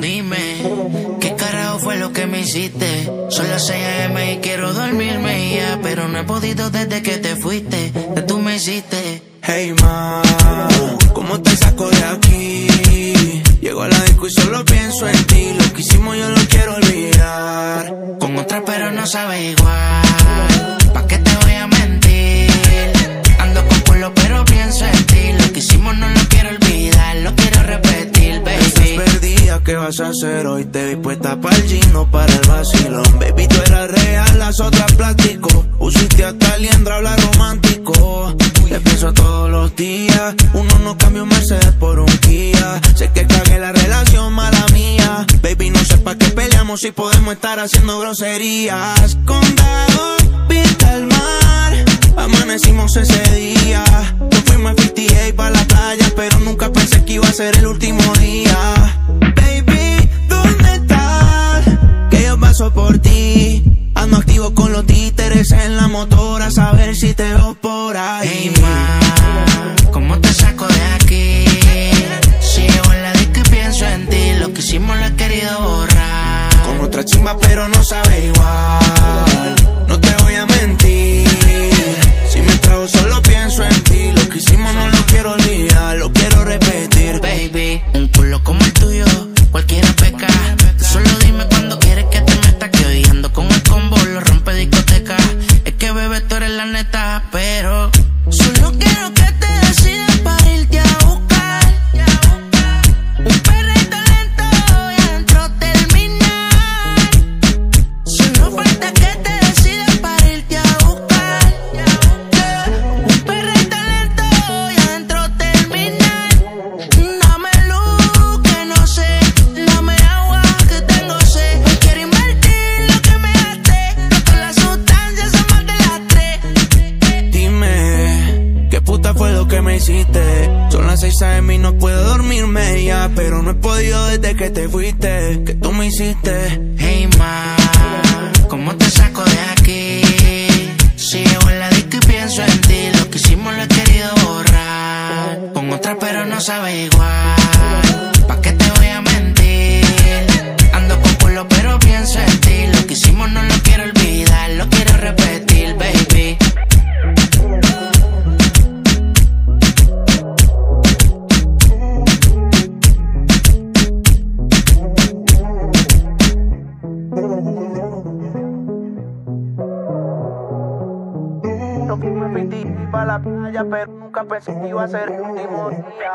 Dime, ¿qué carajo fue lo que me hiciste? Son las 6 AM y quiero dormirme ya, pero no he podido desde que te fuiste, que tú me hiciste. Hey ma, ¿cómo te saco de aquí? Llego a la disco y solo pienso en ti. Lo que hicimos yo lo quiero olvidar. Con otra pero no sabe igual, ¿pa' qué te voy a mentir? Ando con culo pero pienso en ti. Lo que hicimos no lo quiero olvidar, lo quiero repetir, baby. Estás perdida, ¿qué vas a hacer hoy? Te vi puesta pa'l gino, para el vacilón. Baby, tú eras real, las otras plástico. Usiste hasta aliendra, habla romántico. Te pienso todos los días. Uno no cambia un Mercedes por un Kia. Sé que cagué la relación, mala mía. Baby, no sé pa' qué peleamos si podemos estar haciendo groserías. Condado, vista al mar, amanecimos ese día. Nos fuimos a 58 pa' la playa, pero nunca pensé que iba a ser el último día. Baby, ¿dónde estás? Que yo paso por ti. Ando activo con los títeres en la motora, a saber si te veo por ahí. Hey ma, ¿cómo te saco de aquí? Si llevo en la disco y pienso en ti. Lo que hicimos lo he querido borrar. Con otra chimba pero no sabe igual. No te voy a mentir, si me trago solo pienso en ti. Lo que hicimos no lo quiero olvidar, lo quiero repetir. Baby, un culo como el tuyo cualquiera peca. Solo dime cuando quieres que te metas, que hoy ando con el combo, lo rompe discoteca. Es que bebé, tú eres la neta, pero solo quiero que te decidas para irte a buscar. Un perrito lento y adentro terminar. Solo falta que te decidas para irte a buscar. Un perrito lento y adentro terminar. Dame luz que no sé, dame agua que tengo sed. Hoy quiero invertir lo que me gasté, con las sustancias son más de las 3. Dime, ¿qué puta fue lo que me hiciste? Son las 6 AM y no puedo dormirme ya, pero no he podido desde que te fuiste, que tú me hiciste. Hey ma, ¿cómo te saco de aquí? Si llevo en la disco y pienso en ti. Lo que hicimos lo he querido borrar. Con otra pero no sabe igual, ¿pa' qué te voy a mentir? Ando con culo pero pienso en ti. Lo que hicimos no lo quiero olvidar, lo quiero repetir, baby. Lo que me metí pa' la playa, pero nunca pensé que iba a ser el último día.